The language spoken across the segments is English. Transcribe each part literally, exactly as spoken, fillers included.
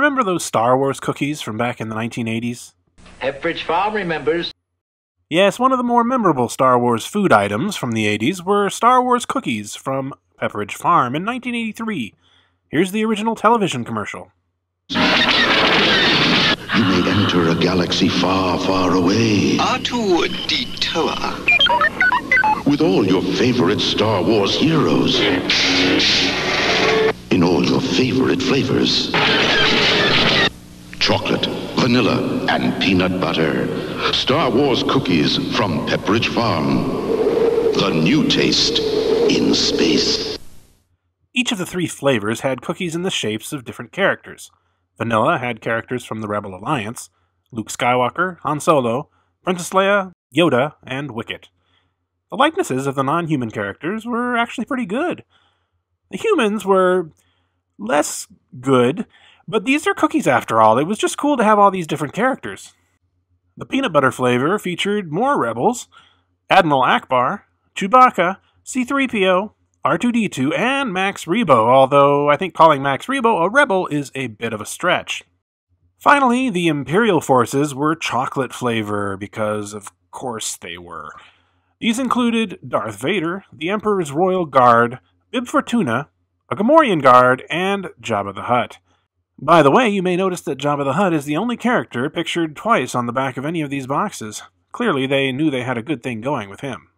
remember those Star Wars cookies from back in the nineteen eighties? Pepperidge Farm remembers. Yes, one of the more memorable Star Wars food items from the eighties were Star Wars cookies from Pepperidge Farm in nineteen eighty-three. Here's the original television commercial. You may enter a galaxy far, far away. R two D two. With all your favorite Star Wars heroes. In all your favorite flavors. Chocolate, vanilla, and peanut butter. Star Wars cookies from Pepperidge Farm. The new taste in space. Each of the three flavors had cookies in the shapes of different characters. Vanilla had characters from the Rebel Alliance, Luke Skywalker, Han Solo, Princess Leia, Yoda, and Wicket. The likenesses of the non-human characters were actually pretty good. The humans were less good, but these are cookies after all. It was just cool to have all these different characters. The peanut butter flavor featured more rebels, Admiral Ackbar, Chewbacca, C three P O, R two D two, and Max Rebo, although I think calling Max Rebo a rebel is a bit of a stretch. Finally, the Imperial forces were chocolate flavor, because of course they were. These included Darth Vader, the Emperor's Royal Guard, Bib Fortuna, a Gamorrean Guard, and Jabba the Hutt. By the way, you may notice that Jabba the Hutt is the only character pictured twice on the back of any of these boxes. Clearly, they knew they had a good thing going with him.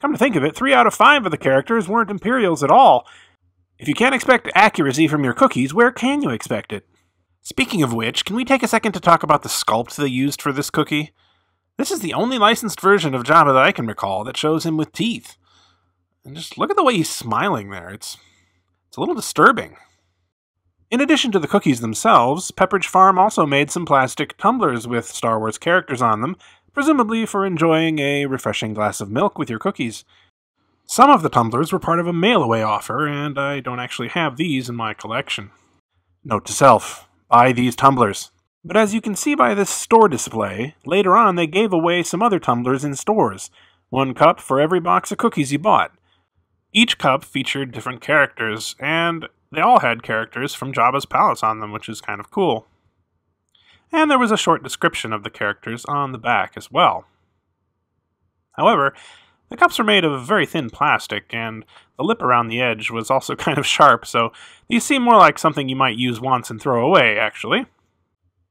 Come to think of it, three out of five of the characters weren't Imperials at all. If you can't expect accuracy from your cookies, where can you expect it? Speaking of which, can we take a second to talk about the sculpt they used for this cookie? This is the only licensed version of Jabba that I can recall that shows him with teeth. And just look at the way he's smiling there. It's, it's a little disturbing. In addition to the cookies themselves, Pepperidge Farm also made some plastic tumblers with Star Wars characters on them, presumably for enjoying a refreshing glass of milk with your cookies. Some of the tumblers were part of a mail-away offer, and I don't actually have these in my collection. Note to self, buy these tumblers. But as you can see by this store display, later on they gave away some other tumblers in stores, one cup for every box of cookies you bought. Each cup featured different characters, and they all had characters from Jabba's Palace on them, which is kind of cool. And there was a short description of the characters on the back as well. However, the cups were made of very thin plastic, and the lip around the edge was also kind of sharp, so these seem more like something you might use once and throw away, actually.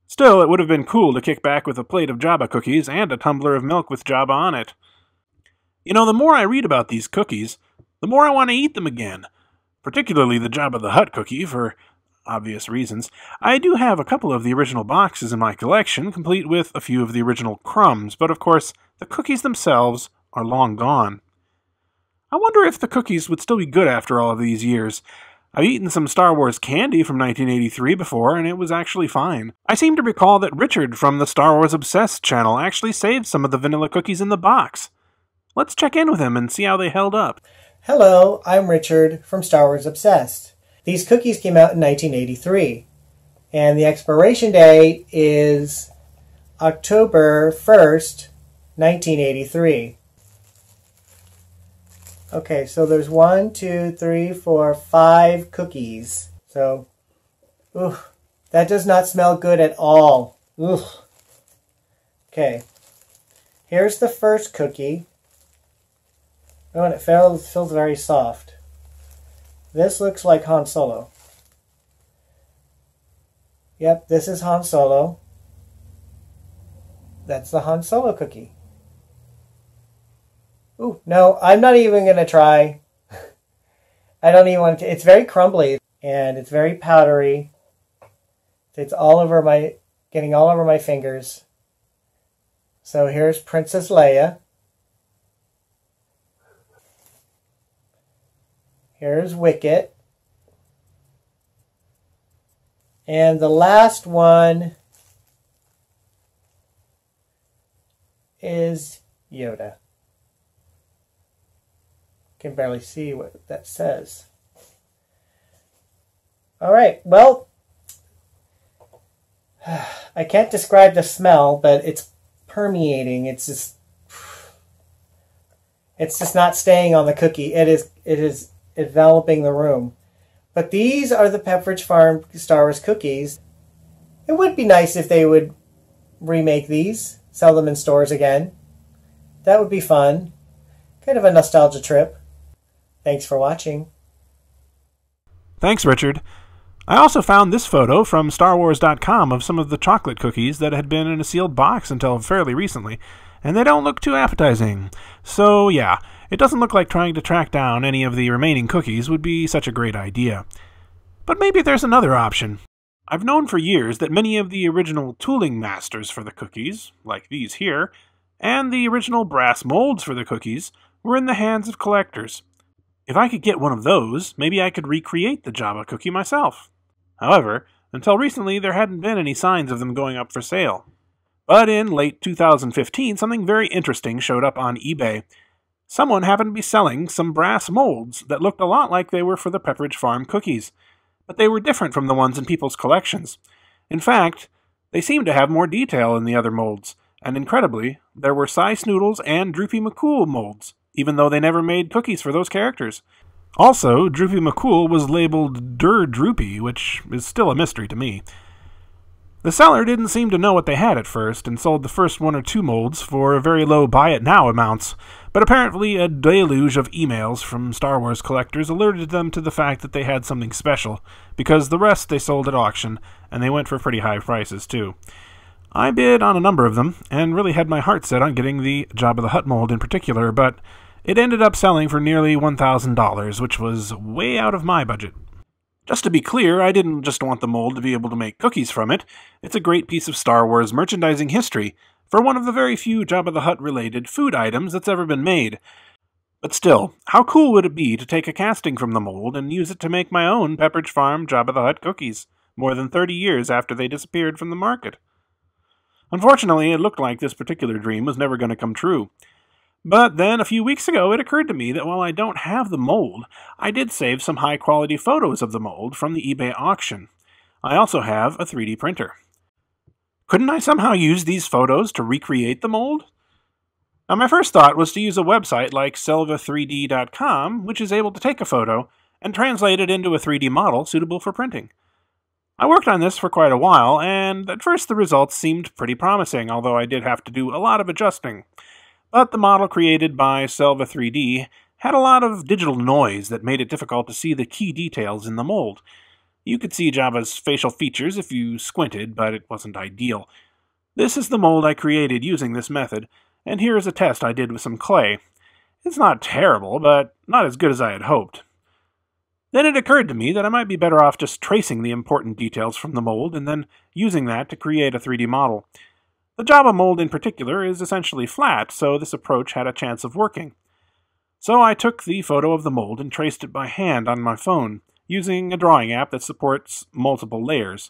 Still, it would have been cool to kick back with a plate of Jabba cookies and a tumbler of milk with Jabba on it. You know, the more I read about these cookies, the more I want to eat them again, particularly the Jabba the Hutt cookie for obvious reasons. I do have a couple of the original boxes in my collection, complete with a few of the original crumbs, but of course, the cookies themselves are long gone. I wonder if the cookies would still be good after all of these years. I've eaten some Star Wars candy from nineteen eighty-three before, and it was actually fine. I seem to recall that Richard from the Star Wars Obsessed channel actually saved some of the vanilla cookies in the box. Let's check in with him and see how they held up. Hello, I'm Richard from Star Wars Obsessed. These cookies came out in nineteen eighty-three, and the expiration date is October first, nineteen eighty-three. Okay, so there's one, two, three, four, five cookies. So, ooh, that does not smell good at all. Ooh. Okay, here's the first cookie. Oh, and it feels, feels very soft. This looks like Han Solo. Yep, this is Han Solo. That's the Han Solo cookie. Ooh, no, I'm not even going to try. I don't even want to. It's very crumbly, and it's very powdery. It's all over my, getting all over my fingers. So here's Princess Leia. Here's Wicket. And the last one is Yoda. Can barely see what that says. Alright, well, I can't describe the smell, but it's permeating. It's just, it's just not staying on the cookie. It is, it is enveloping the room. But these are the Pepperidge Farm Star Wars cookies. It would be nice if they would remake these, sell them in stores again. That would be fun. Kind of a nostalgia trip. Thanks for watching. Thanks, Richard. I also found this photo from Star Wars dot com of some of the chocolate cookies that had been in a sealed box until fairly recently, and they don't look too appetizing. So yeah, it doesn't look like trying to track down any of the remaining cookies would be such a great idea. But maybe there's another option. I've known for years that many of the original tooling masters for the cookies, like these here, and the original brass molds for the cookies were in the hands of collectors. If I could get one of those, maybe I could recreate the Jabba cookie myself. However, until recently there hadn't been any signs of them going up for sale. But in late two thousand fifteen, something very interesting showed up on eBay. Someone happened to be selling some brass molds that looked a lot like they were for the Pepperidge Farm cookies, but they were different from the ones in people's collections. In fact, they seemed to have more detail than the other molds, and incredibly, there were Sy Snootles and Droopy McCool molds, even though they never made cookies for those characters. Also, Droopy McCool was labeled Der Droopy, which is still a mystery to me. The seller didn't seem to know what they had at first, and sold the first one or two molds for very low buy-it-now amounts, but apparently a deluge of emails from Star Wars collectors alerted them to the fact that they had something special, because the rest they sold at auction, and they went for pretty high prices too. I bid on a number of them, and really had my heart set on getting the Jabba the Hutt mold in particular, but it ended up selling for nearly one thousand dollars, which was way out of my budget. Just to be clear, I didn't just want the mold to be able to make cookies from it. It's a great piece of Star Wars merchandising history, for one of the very few Jabba the Hutt-related food items that's ever been made. But still, how cool would it be to take a casting from the mold and use it to make my own Pepperidge Farm Jabba the Hutt cookies, more than thirty years after they disappeared from the market? Unfortunately, it looked like this particular dream was never going to come true. But then, a few weeks ago, it occurred to me that while I don't have the mold, I did save some high-quality photos of the mold from the eBay auction. I also have a three D printer. Couldn't I somehow use these photos to recreate the mold? Now, my first thought was to use a website like Selva three D dot com, which is able to take a photo and translate it into a three D model suitable for printing. I worked on this for quite a while, and at first the results seemed pretty promising, although I did have to do a lot of adjusting. But the model created by Selva three D had a lot of digital noise that made it difficult to see the key details in the mold. You could see Jabba's facial features if you squinted, but it wasn't ideal. This is the mold I created using this method, and here is a test I did with some clay. It's not terrible, but not as good as I had hoped. Then it occurred to me that I might be better off just tracing the important details from the mold and then using that to create a three D model. The Jabba mold in particular is essentially flat, so this approach had a chance of working. So I took the photo of the mold and traced it by hand on my phone, using a drawing app that supports multiple layers.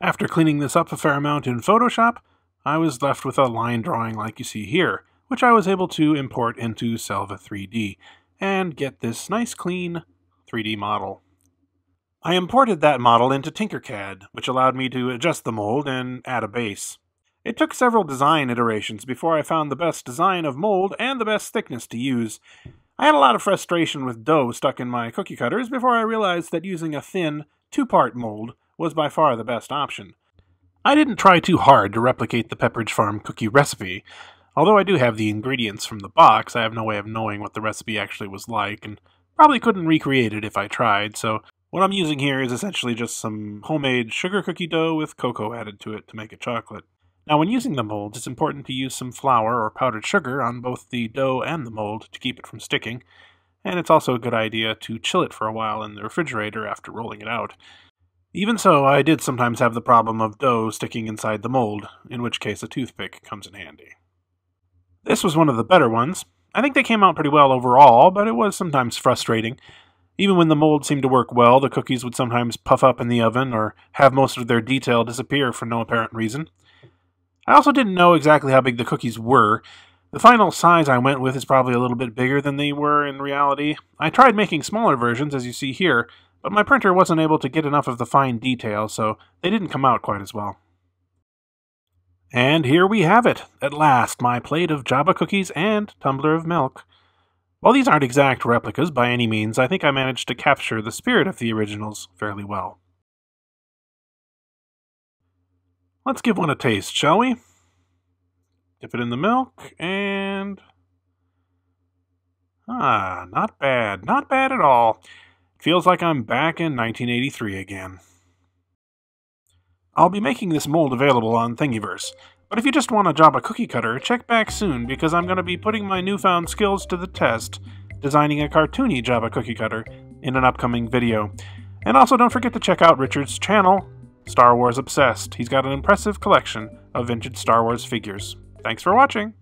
After cleaning this up a fair amount in Photoshop, I was left with a line drawing like you see here, which I was able to import into Selva three D, and get this nice clean three D model. I imported that model into Tinkercad, which allowed me to adjust the mold and add a base. It took several design iterations before I found the best design of mold and the best thickness to use. I had a lot of frustration with dough stuck in my cookie cutters before I realized that using a thin, two-part mold was by far the best option. I didn't try too hard to replicate the Pepperidge Farm cookie recipe. Although I do have the ingredients from the box, I have no way of knowing what the recipe actually was like, and probably couldn't recreate it if I tried, so what I'm using here is essentially just some homemade sugar cookie dough with cocoa added to it to make a chocolate. Now, when using the molds, it's important to use some flour or powdered sugar on both the dough and the mold to keep it from sticking, and it's also a good idea to chill it for a while in the refrigerator after rolling it out. Even so, I did sometimes have the problem of dough sticking inside the mold, in which case a toothpick comes in handy. This was one of the better ones. I think they came out pretty well overall, but it was sometimes frustrating. Even when the mold seemed to work well, the cookies would sometimes puff up in the oven or have most of their detail disappear for no apparent reason. I also didn't know exactly how big the cookies were. The final size I went with is probably a little bit bigger than they were in reality. I tried making smaller versions, as you see here, but my printer wasn't able to get enough of the fine detail, so they didn't come out quite as well. And here we have it, at last, my plate of Jabba cookies and tumbler of milk. While these aren't exact replicas by any means, I think I managed to capture the spirit of the originals fairly well. Let's give one a taste, shall we? Dip it in the milk, and... Ah, not bad. Not bad at all. Feels like I'm back in nineteen eighty-three again. I'll be making this mold available on Thingiverse, but if you just want a Jabba cookie cutter, check back soon because I'm going to be putting my newfound skills to the test, designing a cartoony Jabba cookie cutter in an upcoming video. And also don't forget to check out Richard's channel, Star Wars Obsessed. He's got an impressive collection of vintage Star Wars figures. Thanks for watching!